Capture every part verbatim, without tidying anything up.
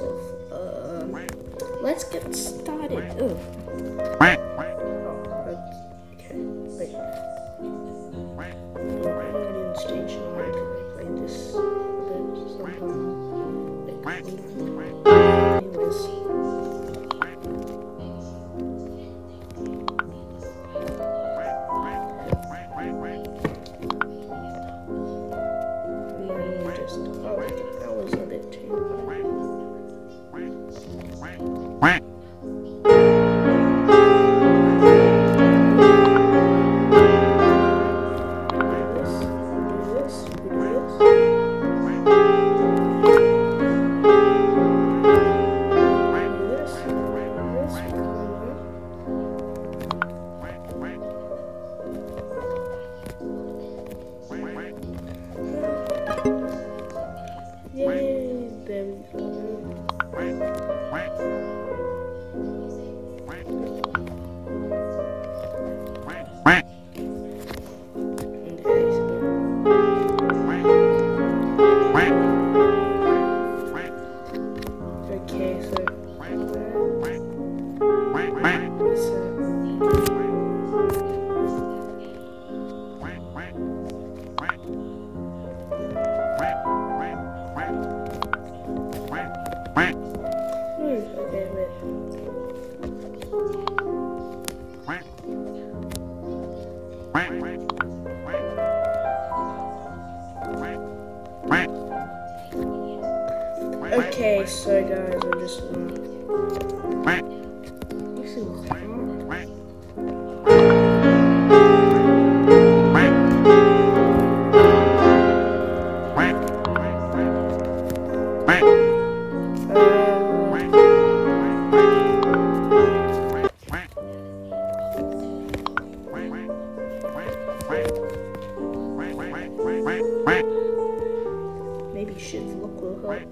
myself. Um, let's get started. Oh. Oh, okay. Wait. I'm station. Like this. Like this. Okay, so guys, I'm just uh, this is hard. Maybe shit look will help.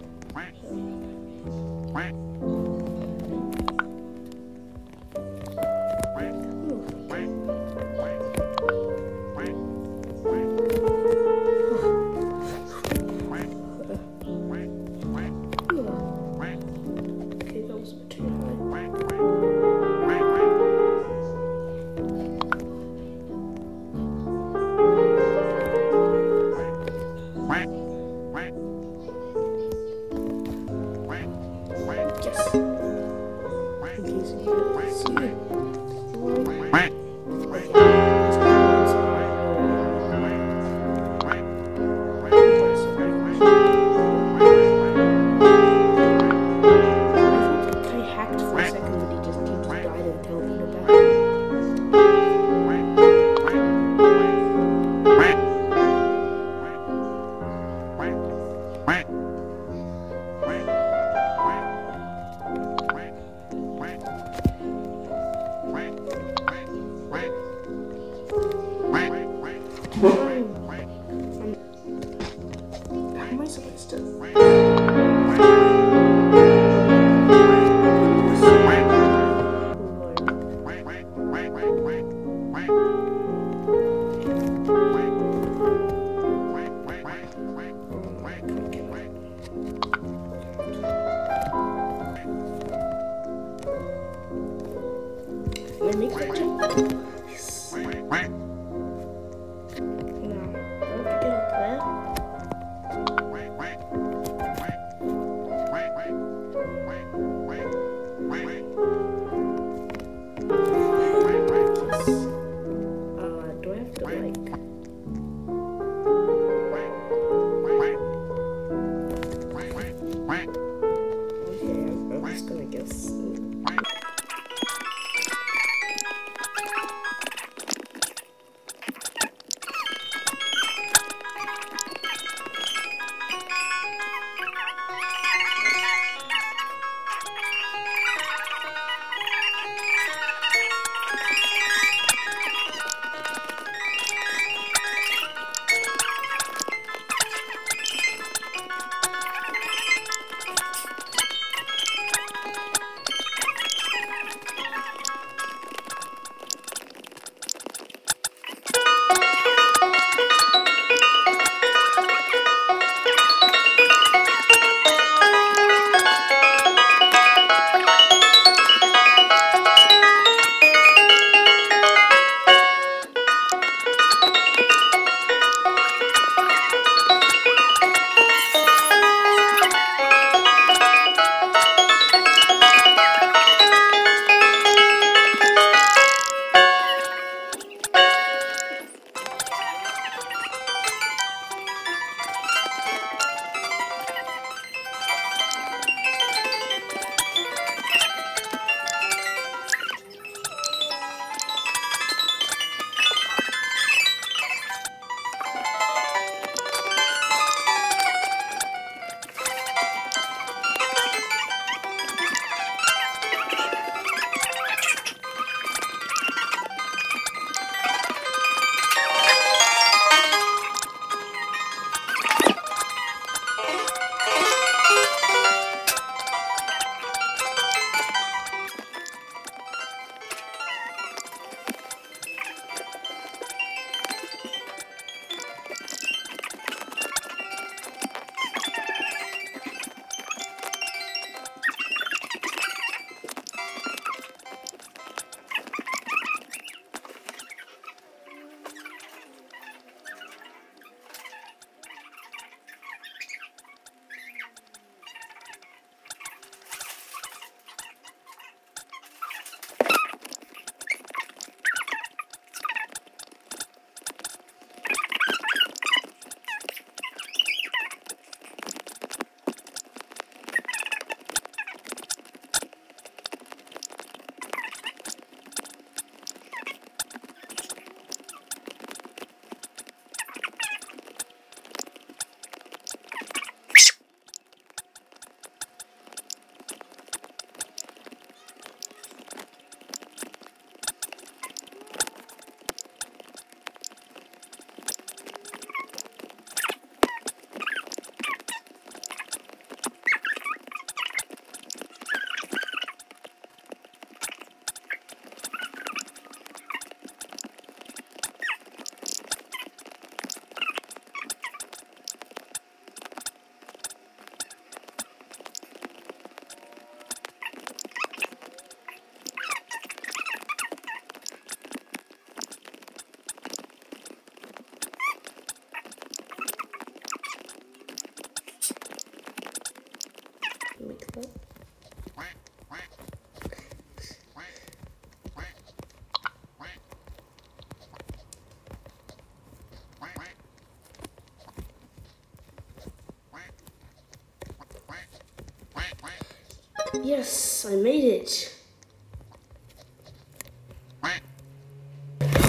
Yes, I made it.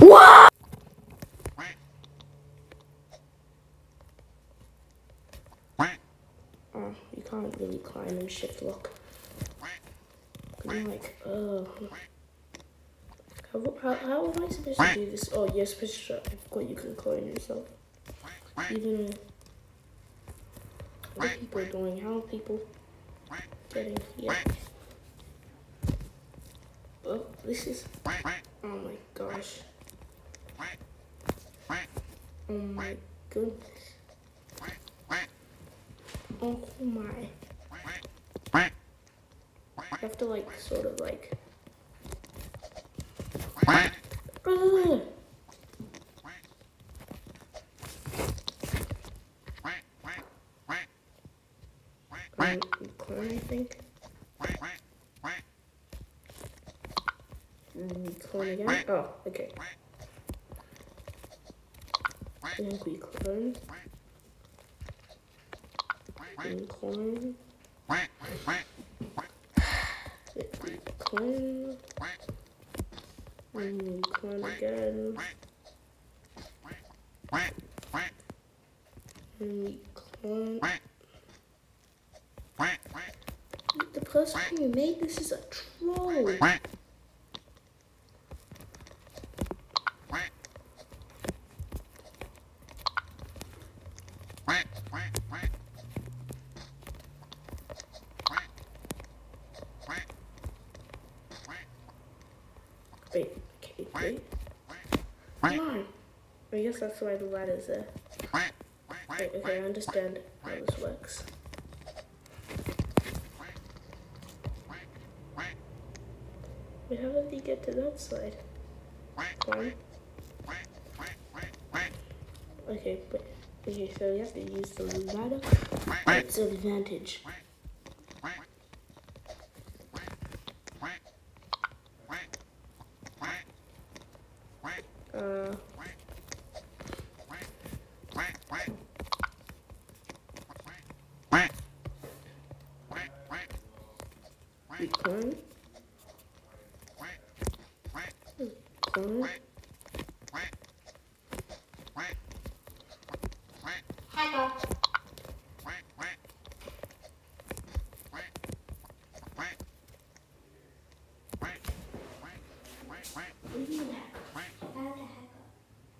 Whoa! Oh, you can't really climb and shift lock. Can you like, oh. How, how, how am I supposed to do this? Oh, yes, sure. I forgot you can clone yourself. Even what people are doing, how are people getting here? Oh, this is, oh my gosh. Oh my goodness. Oh my. You have to like, sort of like. Ugh. I'm clone, I think. Clone again? Oh, okay. I think we clone. Clone. Clone. And clone again. And clone. The person who made this is a troll. Wait, okay, wait. Come on. I guess that's why the ladder's there. Wait, okay, I understand how this works. Wait, how did he get to that side? Climb. Okay, but okay, so we have to use the ladder to its advantage. Uh, clone. Clone. Hello.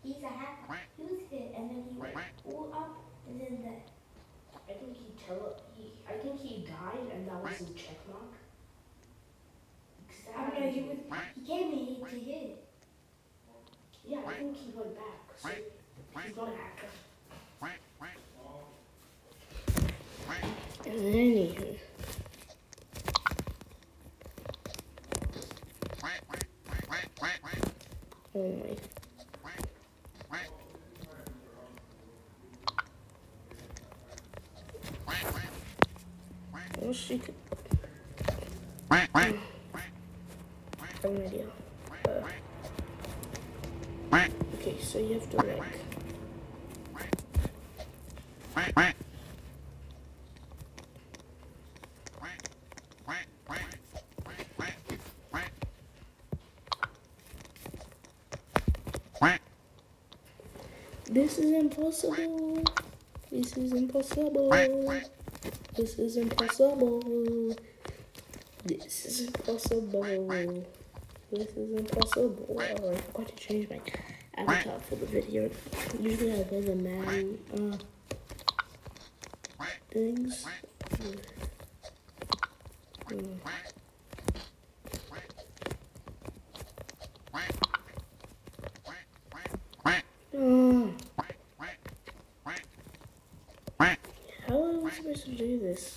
He's a hacker. He was here and then he went all up and then there. I think he tele he I think he died and that was his check mark. I don't know, he was he gave me to him. Yeah, I think he went back. So he's not a hacker. And then he oh my. I wish you could. I have no idea. Uh, okay, so you have to like. This is impossible. This is impossible. This is impossible. This is impossible. This is impossible. Oh, I forgot to change my avatar for the video. Usually I wear the man uh, things. Mm. Supposed to do this.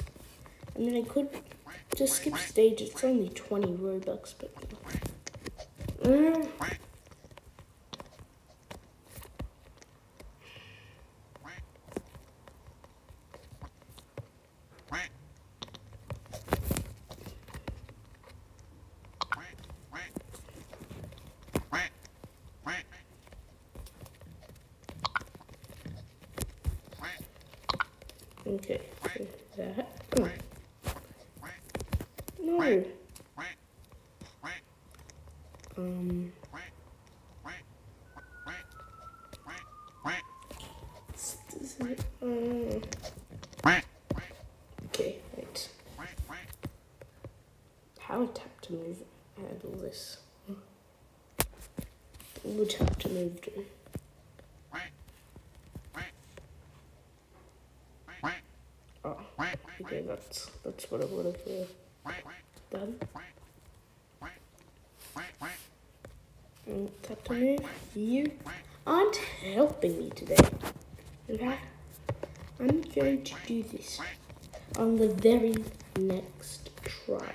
I mean, I could just skip stage. It's only twenty Robux, but mm. Okay, so that. No. Um. This is, um. Okay, wait. How I tap to move? Handle this. We'll tap to move to. Oh, okay, that's that's what I would have uh, done. And tap to move. You aren't helping me today. Okay, I'm going to do this on the very next try.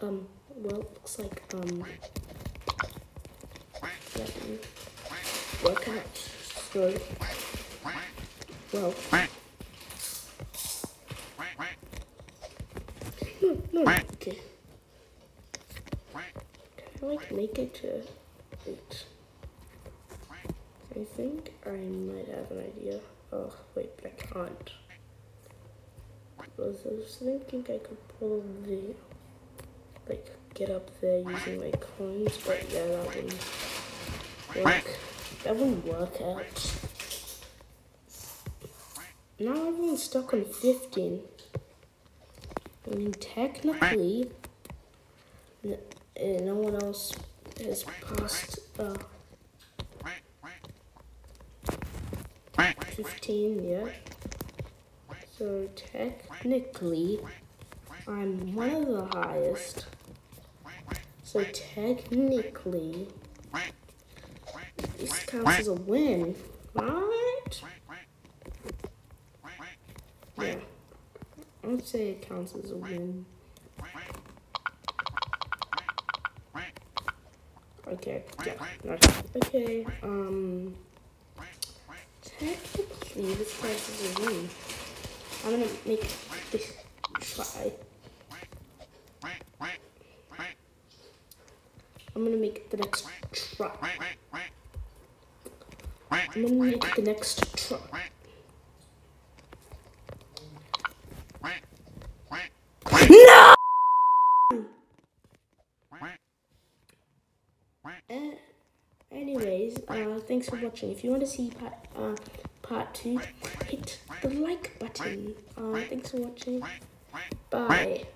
Um, well, it looks like, um, let me work out, so, well, no, no, okay, can I, like, make it to eight? I think I might have an idea. Oh, wait, but I can't. Because I was thinking I could pull the... like, get up there using my coins, but yeah, that wouldn't work. That wouldn't work out. Now everyone's stuck on fifteen. I mean, technically, no, no one else has passed uh, fifteen yet. So technically, I'm one of the highest. So technically, this counts as a win, right? Yeah, I would say it counts as a win. Okay, yeah, okay, okay, um, technically this counts as a win. I'm gonna make this try. I'm gonna make the next try. I'm gonna make the next try. No! Uh, anyways, uh, thanks for watching. If you want to see part, uh, part two, hit the like button. Uh, thanks for watching. Bye.